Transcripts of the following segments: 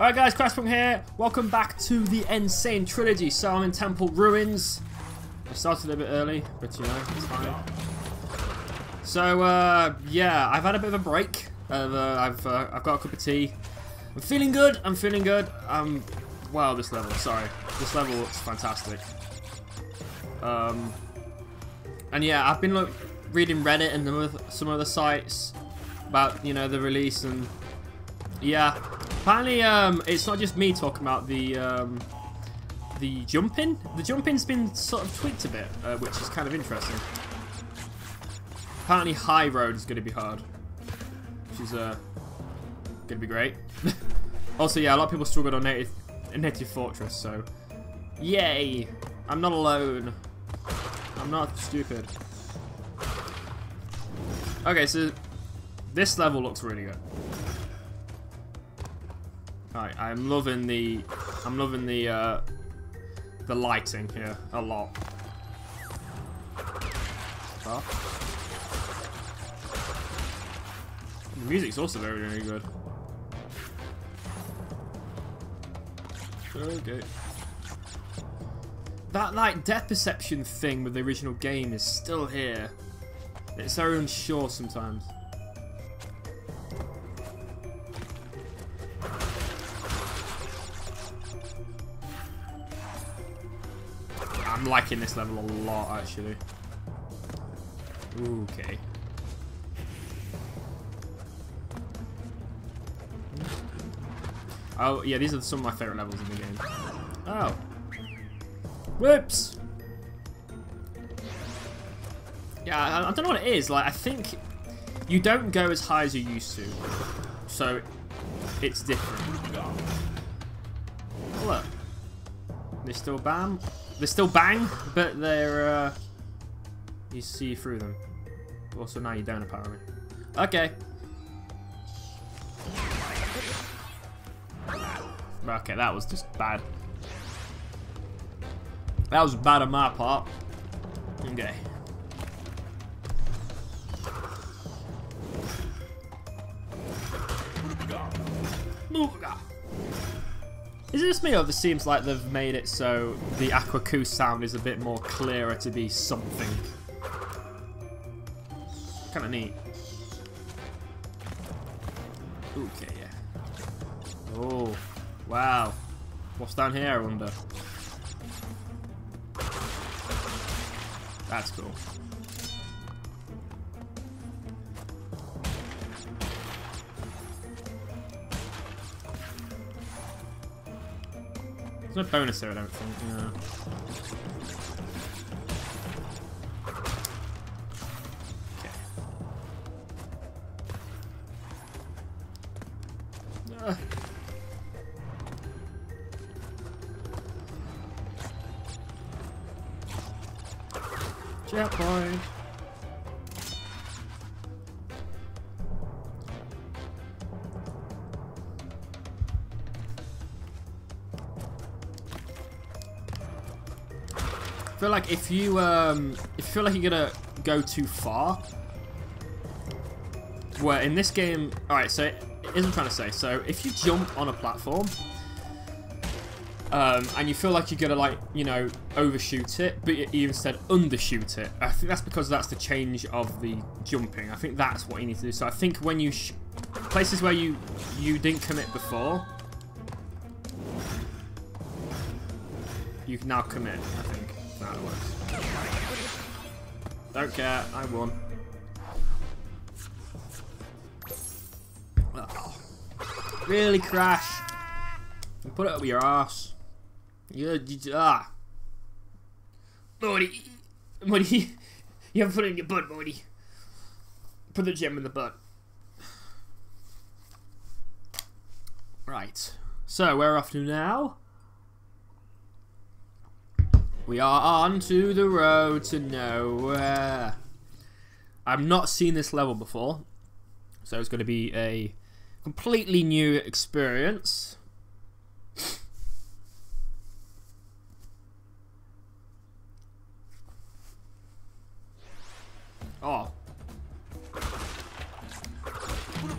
Alright guys, Crash Bandicoot here. Welcome back to the N. Sane Trilogy. So I'm in Temple Ruins. I started a bit early, but you know, it's fine. So yeah, I've had a bit of a break. I've got a cup of tea. I'm feeling good, wow, this level, sorry. This level looks fantastic. And yeah, I've been reading Reddit and some other sites about, you know, the release and yeah. Apparently, it's not just me talking about the jumping. The jumping's been sort of tweaked a bit, which is kind of interesting. Apparently, high road is going to be hard, which is going to be great. Also, yeah, a lot of people struggled on native fortress, so yay! I'm not alone. I'm not stupid. Okay, so this level looks really good. Alright, I'm loving the lighting here a lot. Oh. The music's also very, very good. Okay. That like depth perception thing with the original game is still here. It's so unsure sometimes. I'm liking this level a lot, actually. Ooh, okay. Oh, yeah, these are some of my favourite levels in the game. Oh. Whoops! Yeah, I don't know what it is. Like, I think you don't go as high as you used to. So, it's different. Oh, look. They still bam. They still bang, but they're, you see through them. Also, now you don't, apparently. Okay. Okay, that was just bad. That was bad on my part. Okay. Is it just me, or it seems like they've made it so the Aku Aku sound is a bit more clearer to be something? Kind of neat. Okay, yeah. Oh, wow. What's down here, I wonder? That's cool. There's no bonus here, I don't think. No. Okay. Checkpoint. I feel like if you feel like you're gonna go too far, well, in this game, alright, so it isn't trying to say, so if you jump on a platform and you feel like you're gonna, like, you know, overshoot it, but you instead undershoot it, I think that's because that's the change of the jumping. I think that's what you need to do. So I think when you places where you didn't commit before, you can now commit, I think. That works. Don't care, I won. Oh. Really, Crash? You put it up your ass. Morty, you haven't put it in your butt, Morty. Put the gem in the butt. Right. So we're off to now. We are on to the road to nowhere. I've not seen this level before, so it's going to be a completely new experience. Oh.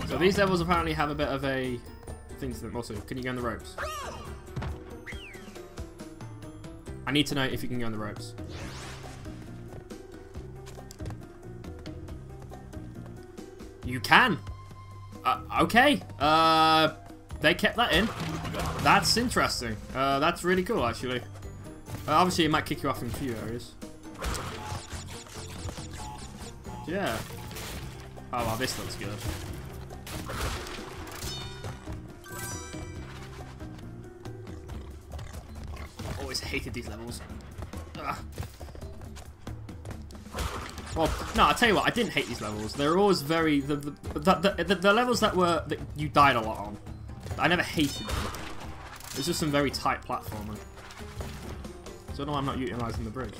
So these levels apparently have a bit of a things to them. Also, can you go on the ropes? I need to know if you can go on the ropes. You can. Okay. They kept that in. That's interesting. That's really cool, actually. Obviously, it might kick you off in a few areas. Yeah. Oh, wow, this looks good. I've always hated these levels. Ugh. Well, no, I'll tell you what, I didn't hate these levels. They're always very... the levels that were... that you died a lot on. I never hated them. It's just some very tight platforming. So no, I'm not utilising the bridge.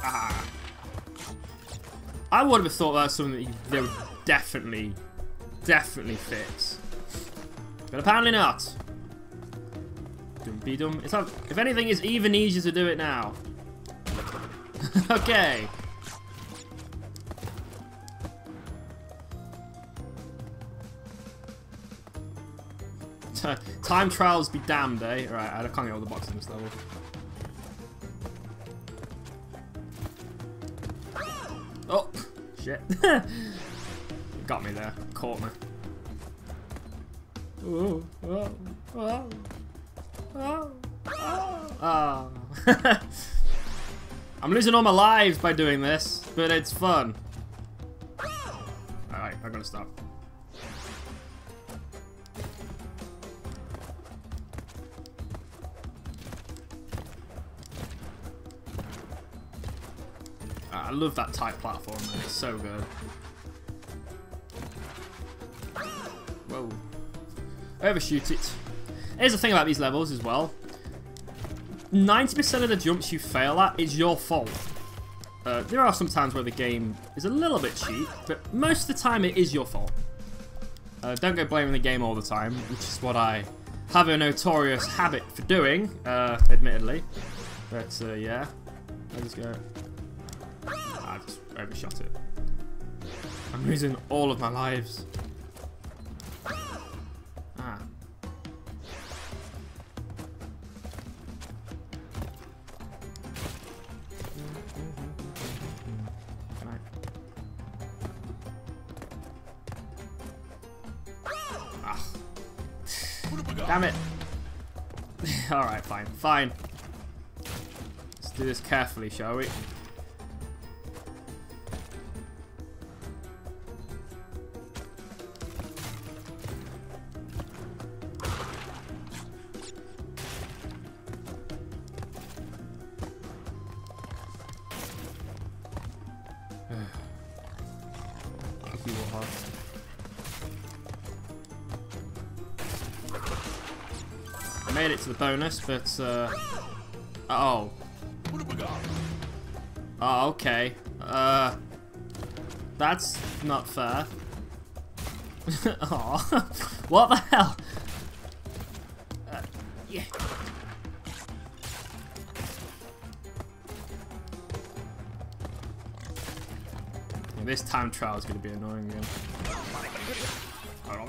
Ah. I would have thought that's something that they would definitely fix. But apparently not. Dum-be-dum. It's not, if anything, it's even easier to do it now. Okay. Time trials be damned, eh? Alright, I can't get all the boxes in this level. Oh, shit. It got me there. Caught me. Ooh, oh, oh, oh, oh. Oh. I'm losing all my lives by doing this, but it's fun. Alright, I'm gonna stop. I love that tight platform, man. It's so good. Whoa. Overshoot it. Here's the thing about these levels as well. 90% of the jumps you fail at is your fault. There are some times where the game is a little bit cheap, but most of the time it is your fault. Don't go blaming the game all the time, which is what I have a notorious habit for doing, admittedly. But, yeah. I'll just go... I just overshot it. I'm losing all of my lives. Ah. Right. Ah. Damn it. Alright, fine. Fine. Let's do this carefully, shall we? I made it to the bonus, but oh. Oh, okay. That's not fair. Oh, what the hell? Yeah. This time trial is going to be annoying again. They'll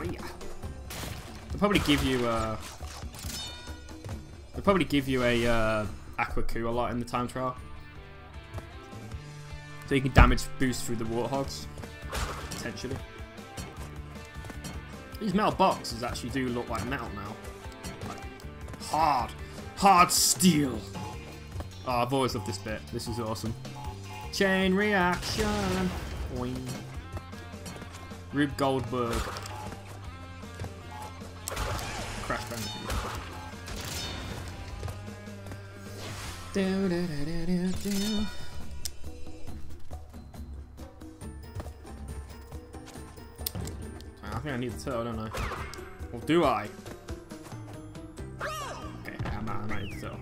probably give you a Aku Aku a lot in the time trial, so you can damage boost through the warthogs potentially. These metal boxes actually do look like metal now, like hard steel. Oh, I've always loved this bit. This is awesome. Chain reaction. Oing. Rube Goldberg. Crash Bandicoot. I think I need the turtle, don't I? Or do I? Okay, I need the turtle.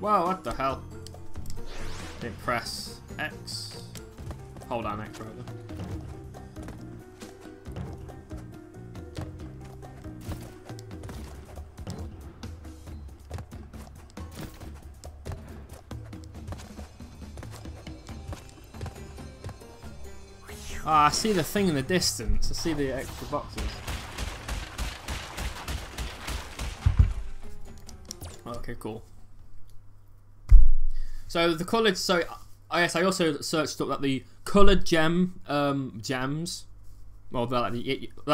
Whoa, what the hell? Didn't press X. Hold on X rather. Oh, I see the thing in the distance. I see the extra boxes. Okay, cool. So the coloured. So yes, I also searched up that the coloured gem gems. Well, like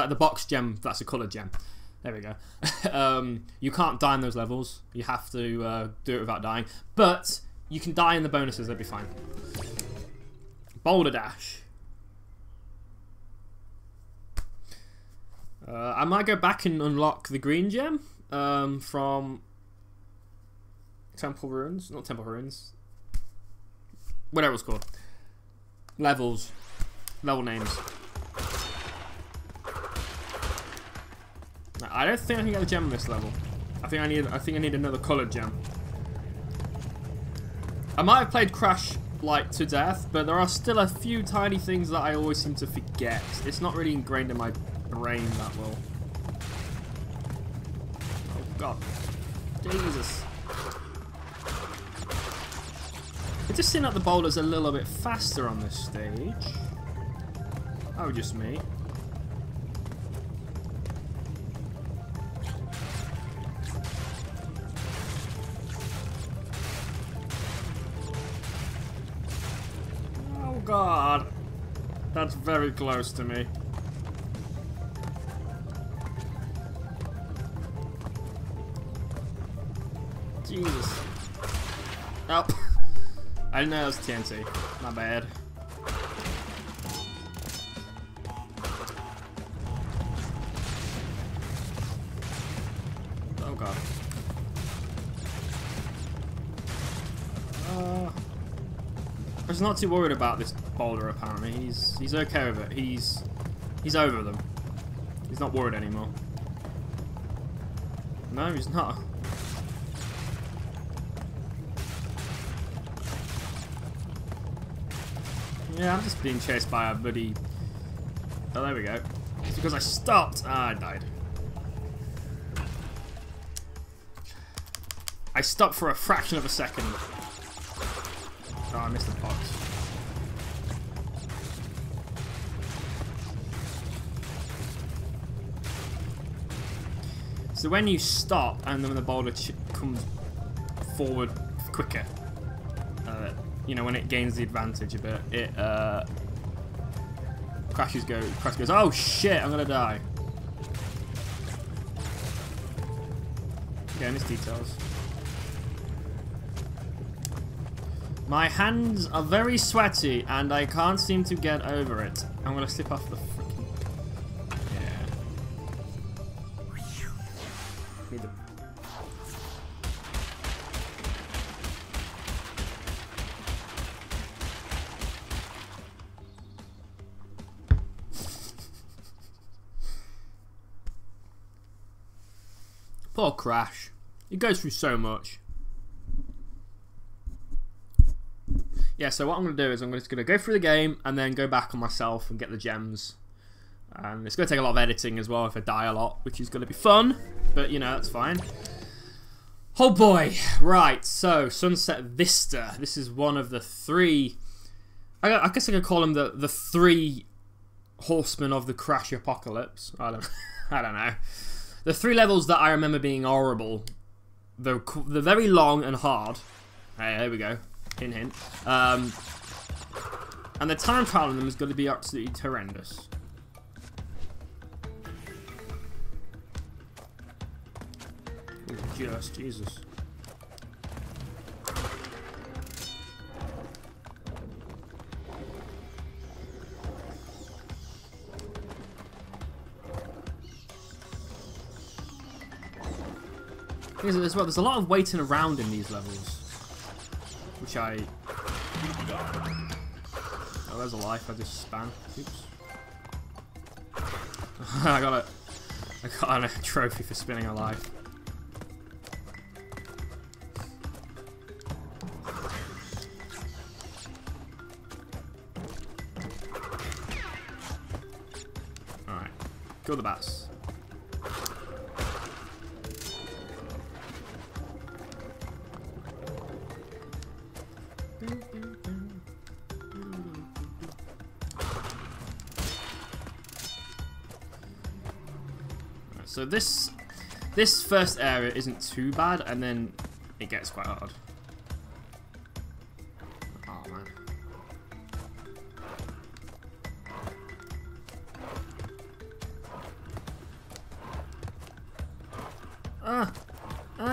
the box gem. That's a coloured gem. There we go. You can't die in those levels. You have to do it without dying. But you can die in the bonuses. That'd be fine. Boulder dash. I might go back and unlock the green gem from Temple Ruins. Not Temple Ruins. Whatever it's called. Levels. Level names. I don't think I can get a gem in this level. I think I need another coloured gem. I might have played Crash like to death, but there are still a few tiny things that I always seem to forget. It's not really ingrained in my brain that well. Oh god. Jesus. It just seemed like the boulder's a little bit faster on this stage. Oh, just me. God, that's very close to me. Jesus. Oh, I didn't know that was TNT. My bad. Oh God. I was not too worried about this boulder apparently. He's okay with it. He's over them. He's not worried anymore. No, he's not. Yeah, I'm just being chased by a bloody. Oh, there we go. It's because I stopped. Ah, I died. I stopped for a fraction of a second. Oh, I missed the box. So when you stop, and then when the boulder comes forward quicker, you know, when it gains the advantage a bit, it Crash goes, oh shit, I'm gonna die. Okay, I missed details. My hands are very sweaty, and I can't seem to get over it. I'm gonna slip off the freaking... Yeah. Need the... Poor Crash. He goes through so much. Yeah, so what I'm going to do is I'm just going to go through the game and then go back on myself and get the gems. And it's going to take a lot of editing as well if I die a lot, which is going to be fun. But, you know, that's fine. Oh boy. Right, so Sunset Vista. This is one of the three... I guess I could call them the three horsemen of the Crash Apocalypse. I don't know. The three levels that I remember being horrible. They're very long and hard. Hey, there we go. Hint, hint. And the time trial in them is going to be absolutely horrendous. Just Jesus. Here's as well. There's a lot of waiting around in these levels. Which I... Oh, there's a life I just spam. Oops. I got a trophy for spinning a life. Alright. Kill the bats. So this first area isn't too bad, and then it gets quite hard. Oh man.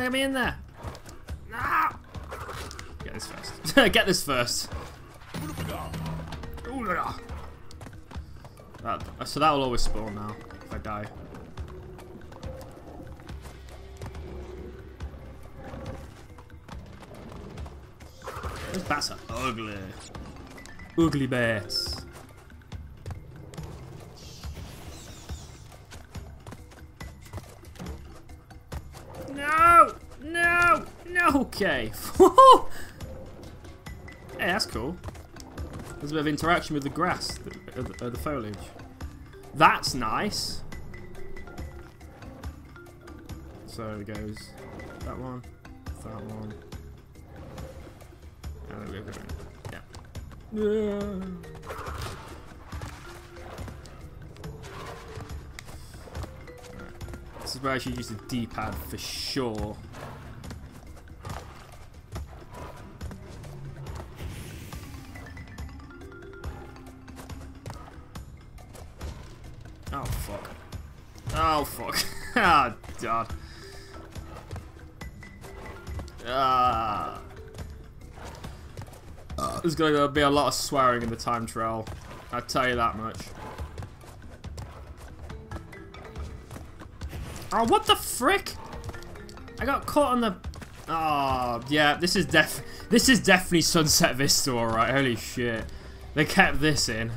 Get me in there. No. Get this first. Get this first. So that will always spawn now if I die. Those bats are ugly. Ugly bats. No! No! No! Okay. Hey, that's cool. There's a bit of interaction with the grass, the foliage. That's nice. So it goes that one, that one. And then we go. Yeah. Right. This is where I should use the D-pad for sure. Oh fuck. Oh fuck. Ah, oh, God. Ah. There's gonna be a lot of swearing in the time trial. I'll tell you that much. Oh, what the frick? I got caught on the. Oh, yeah. This is definitely Sunset Vista, alright. Holy shit. They kept this in.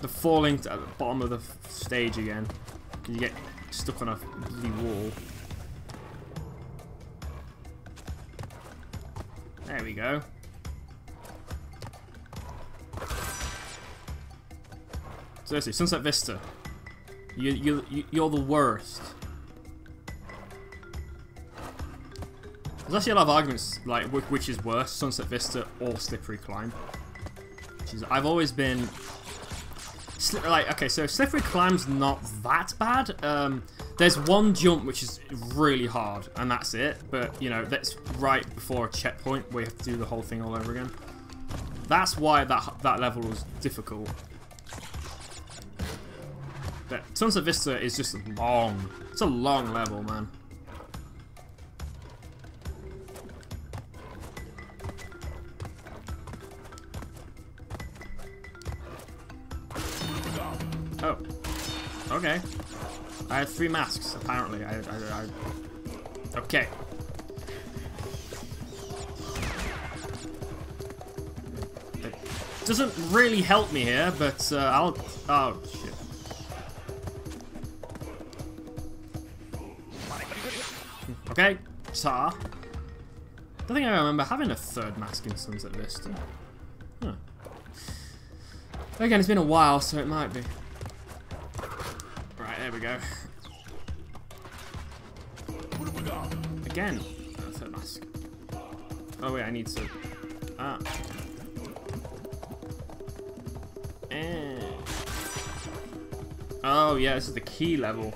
The falling at the bottom of the stage again. Because you get stuck on a bloody wall. There we go. Seriously, Sunset Vista. You're the worst. There's actually a lot of arguments, like which is worse, Sunset Vista or Slippery Climb. Which is, I've always been. Like, okay, so Slippery Climb's not that bad. There's one jump which is really hard, and that's it. But, you know, that's right before a checkpoint where you have to do the whole thing all over again. That's why that level was difficult. But Sunset Vista is just long. It's a long level, man. Oh, okay. I have 3 masks, apparently. Okay. It doesn't really help me here, but I'll. Oh, shit. Okay, tar. I don't think I remember having a 3rd mask in Sunset Vista. Huh. Again, it's been a while, so it might be. There we go. Again, 3rd mask. Oh wait, I need to. Ah. And. Oh yeah, this is the key level.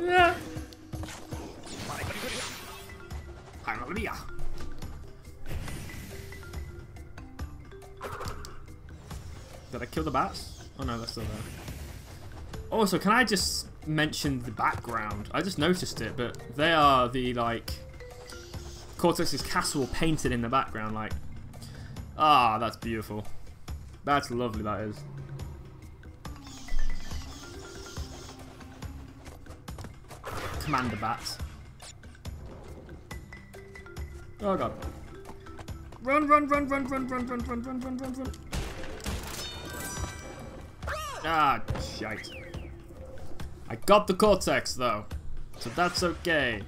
Yeah. Did I kill the bats? Oh no, they're still there. Also, can I just mention the background? I just noticed it, but they are the, like, Cortex's castle painted in the background, like. Ah, that's beautiful. That's lovely, that is. Commander bats. Oh god. Run, run, run, run, run, run, run, run, run, run, run, run. Ah, shite. I got the Cortex, though. So that's okay.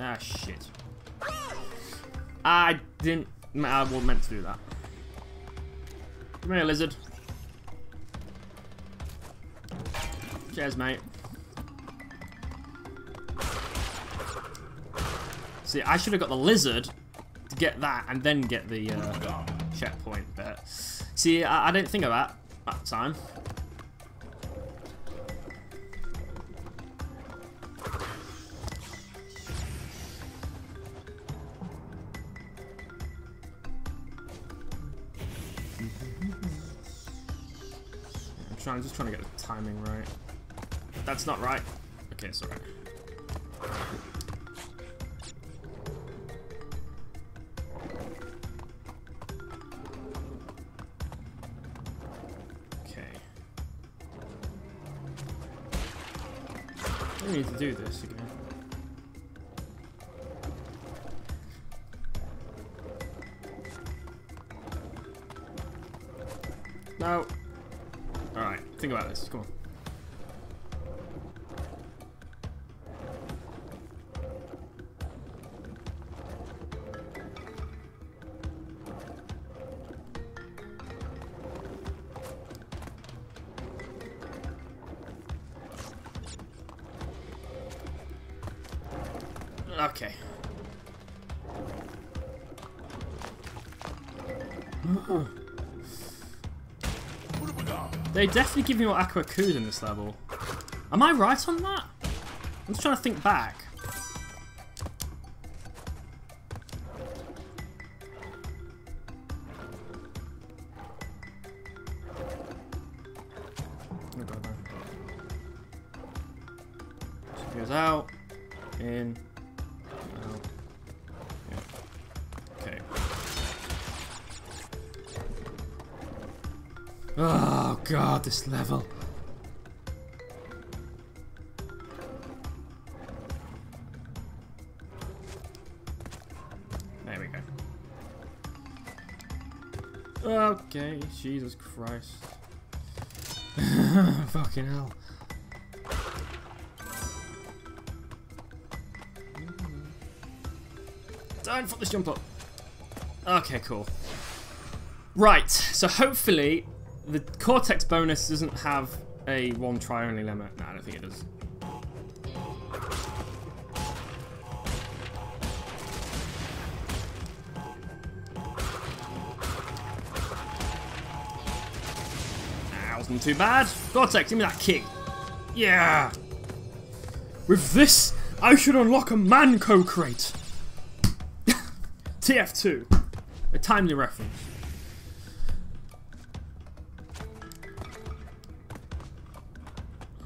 Ah, shit. I wasn't meant to do that. Come here, lizard. Cheers, mate. See, I should have got the lizard to get that and then get the checkpoint. But see, I didn't think of that at the time. I'm just trying to get the timing right. That's not right. Okay, it's alright. Okay. I don't need to do this again. No. Alright, think about this, come on. Okay. They definitely give me more Aku Akus in this level. Am I right on that? I'm just trying to think back. Oh god, man. So it goes out, in, out. Yeah. Okay. Ugh. God, this level. There we go. Okay, Jesus Christ. Fucking hell. Don't fuck this jump up. Okay, cool. Right, so hopefully the Cortex bonus doesn't have a one try only limit. No, I don't think it does. That wasn't too bad. Cortex, give me that kick. Yeah! With this, I should unlock a Manco crate. TF2. A timely reference.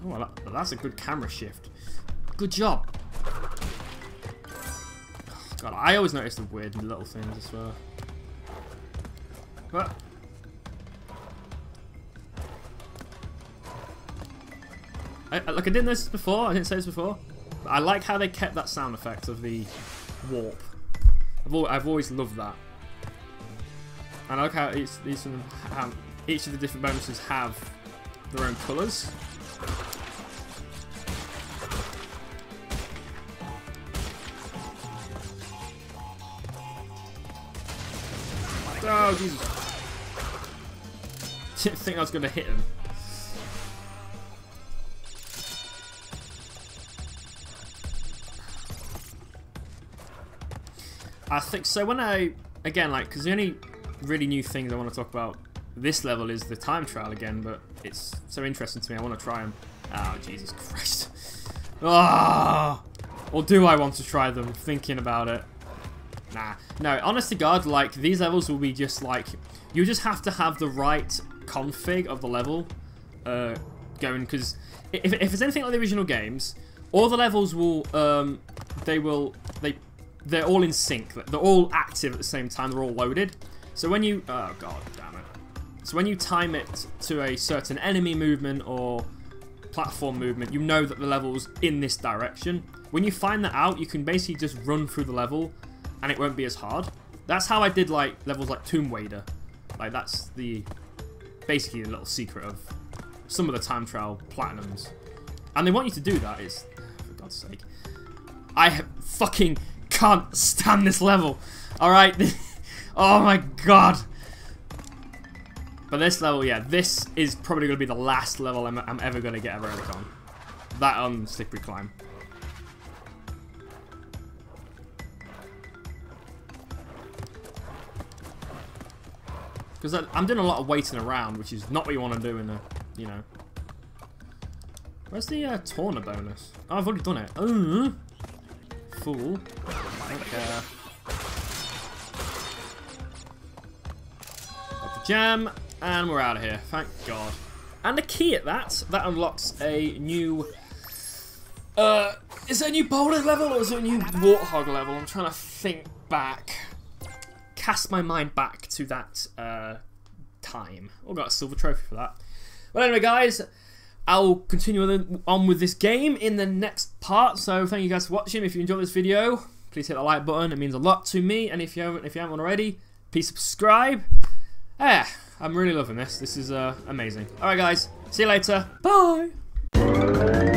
Well, that's a good camera shift. Good job. Oh, God, I always notice the weird little things as well. But like I didn't notice this before. I didn't say this before. But I like how they kept that sound effect of the warp. I've always loved that. And I like how each of the different bonuses have their own colours. Oh, Jesus. Didn't think I was going to hit him. I think so. When I, again, like, because the only really new thing I want to talk about this level is the time trial again, but it's so interesting to me. I want to try them. Oh, Jesus Christ. Oh, or do I want to try them? Thinking about it. Nah, no, honest to God, like, these levels will be just, like, you just have to have the right config of the level going, because if it's anything like the original games, all the levels will, they're all in sync. They're all active at the same time, they're all loaded. So when you, oh, God damn it. So when you time it to a certain enemy movement or platform movement, you know that the level's in this direction. When you find that out, you can basically just run through the level, and it won't be as hard. That's how I did like levels like Tomb Raider. Like that's the basically the little secret of some of the time trial platinums. And they want you to do that. It's for God's sake. I fucking can't stand this level. All right. Oh my God. But this level, yeah, this is probably going to be the last level I'm ever going to get a relic on. That on Slippery Climb. Because I'm doing a lot of waiting around, which is not what you want to do in a, you know. Where's the Tawna bonus? Oh, I've already done it. Oh, fool. I don't care. Got the gem, and we're out of here. Thank God. And the key at that. That unlocks a new... is it a new boulder level or is it a new warthog level? I'm trying to think back. Cast my mind back to that time. Oh, got a silver trophy for that. Well, anyway, guys, I'll continue on with this game in the next part. So thank you guys for watching. If you enjoyed this video, please hit the like button. It means a lot to me. And if you haven't already, please subscribe. Yeah, I'm really loving this. This is amazing. All right, guys. See you later. Bye.